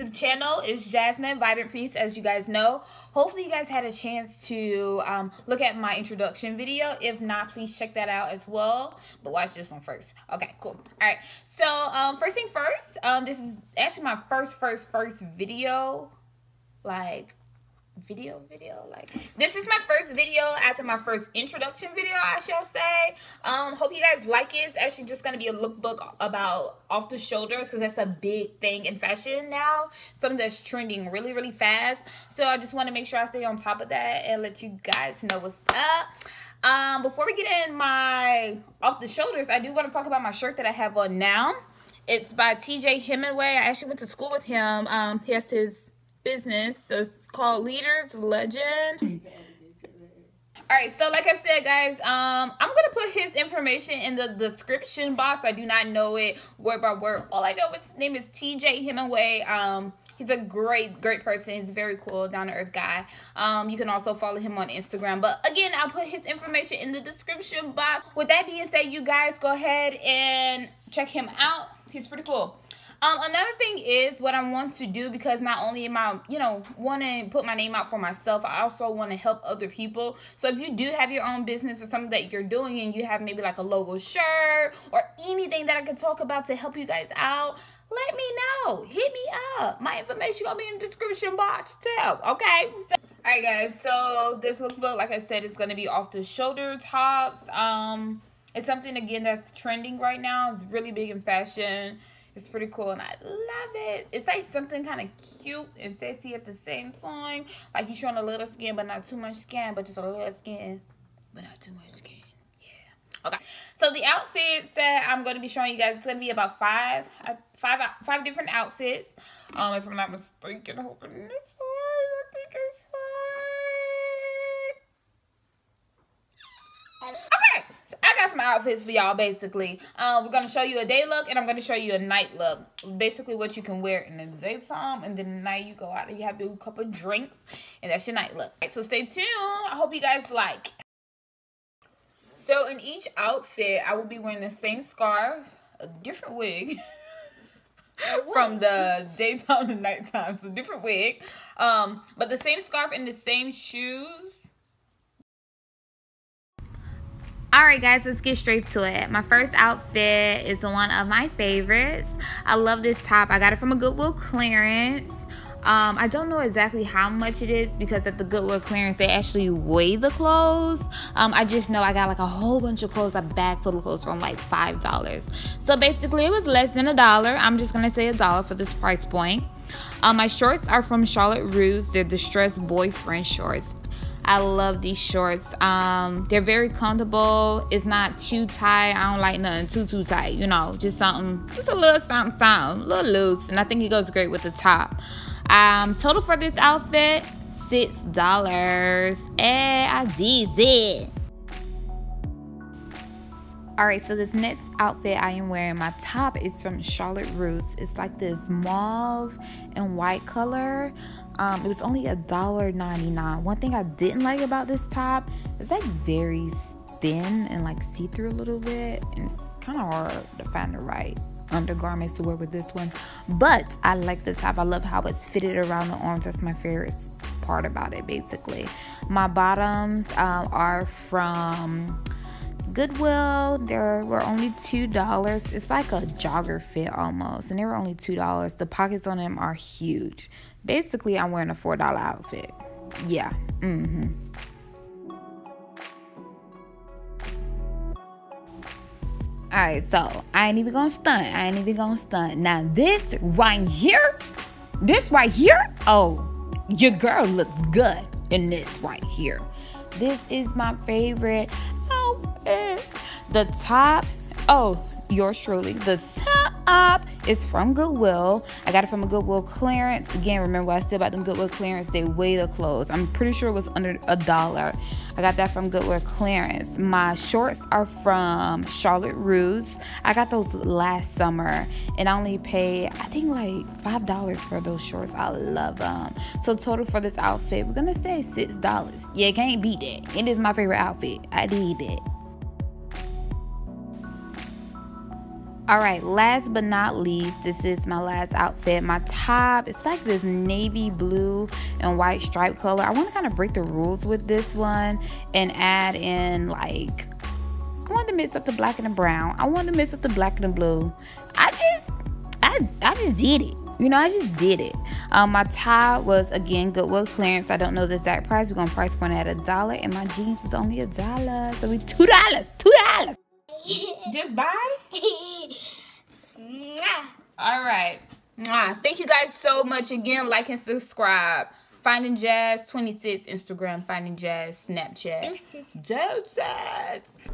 YouTube channel is Jasmine VibrantPeace, as you guys know. Hopefully you guys had a chance to look at my introduction video. If not, please check that out as well. But watch this one first. Okay, cool. All right. So first thing first, this is actually my first video, like. This is my first video after my first introduction video, I shall say. Hope you guys like it. It's actually just gonna be a lookbook about off the shoulders, because that's a big thing in fashion now, something that's trending really fast. So I just want to make sure I stay on top of that and let you guys know what's up. Before we get in my off the shoulders, I do want to talk about my shirt that I have on now. It's by TJ Hemingway. I actually went to school with him. He has his business, so it's called Leaders Legion. All right, so like I said, guys, I'm gonna put his information in the description box. I do not know it word by word. All I know is his name is TJ Hemingway. He's a great person. He's very cool, down-to-earth guy. You can also follow him on Instagram. But again, I'll put his information in the description box. With that being said, you guys go ahead and check him out. He's pretty cool. Another thing is what I want to do, because not only am I, you know, want to put my name out for myself, I also want to help other people. So if you do have your own business or something that you're doing and you have maybe like a logo shirt or anything that I can talk about to help you guys out, let me know. Hit me up. My information gonna be in the description box too, okay? All right, guys. So this lookbook, like I said, is gonna be off the shoulder tops. It's something, again, that's trending right now. It's really big in fashion. It's pretty cool, and I love it. It's like something kind of cute and sexy at the same time. Like you're showing a little skin, but not too much skin, but just a little skin, but not too much skin. Yeah. Okay. So the outfits that I'm going to be showing you guys, it's going to be about five different outfits. If I'm not mistaken, I'm hoping this one. I think it's five. Okay. So I got some outfits for y'all, basically. We're going to show you a day look, and I'm going to show you a night look. Basically, what you can wear in the daytime, and then at night you go out and you have your cup of drinks, and that's your night look. All right, so stay tuned. I hope you guys like. So in each outfit, I will be wearing the same scarf, a different wig. From the daytime to nighttime. So different wig. But the same scarf and the same shoes. Alright guys, let's get straight to it. My first outfit is one of my favorites. I love this top. I got it from a Goodwill Clearance. I don't know exactly how much it is, because at the Goodwill Clearance, they actually weigh the clothes. I just know I got like a whole bunch of clothes, a bag full of clothes from like $5. So basically it was less than $1. I'm just going to say $1 for this price point. My shorts are from Charlotte Russe. They're distressed boyfriend shorts. I love these shorts. They're very comfortable. It's not too tight. I don't like nothing too tight, you know, just something, just a little something, a little loose. And I think it goes great with the top. Total for this outfit, $6. And I did it. Alright, so this next outfit I am wearing, my top is from Charlotte Russe. It's like this mauve and white color. It was only $1.99. One thing I didn't like about this top, it's like very thin and like see-through a little bit. And it's kind of hard to find the right undergarments to wear with this one. But I like the top. I love how it's fitted around the arms. That's my favorite part about it, basically. My bottoms are from Goodwill. There were only $2. It's like a jogger fit almost, and they were only $2. The pockets on them are huge. Basically, I'm wearing a $4 outfit. Yeah. All right, so I ain't even gonna stunt. Now this right here, oh, your girl looks good in this right here. This is my favorite. The top, oh, yours truly, the top is from Goodwill. I got it from a Goodwill Clearance. Again, remember what I said about them Goodwill Clearance, they weigh the clothes. I'm pretty sure it was under $1. I got that from Goodwill Clearance. My shorts are from Charlotte Russe. I got those last summer, and I only paid, I think, like $5 for those shorts. I love them. So total for this outfit, we're gonna say $6. Yeah, can't beat that. It is my favorite outfit. I did it. All right, last but not least, this is my last outfit. My top, it's like this navy blue and white stripe color. I want to kind of break the rules with this one and add in, like, I wanted to mix up the black and the brown. I wanted to mix up the black and the blue. I just did it. You know, I just did it. My tie was, again, Goodwill Clearance. I don't know the exact price. We're going to price point at $1. And my jeans is only $1. So we $2. $2. Just buy? All right. Thank you guys so much. Again, like and subscribe. Findingjazz26, Instagram, Findingjazz, Snapchat. Doses.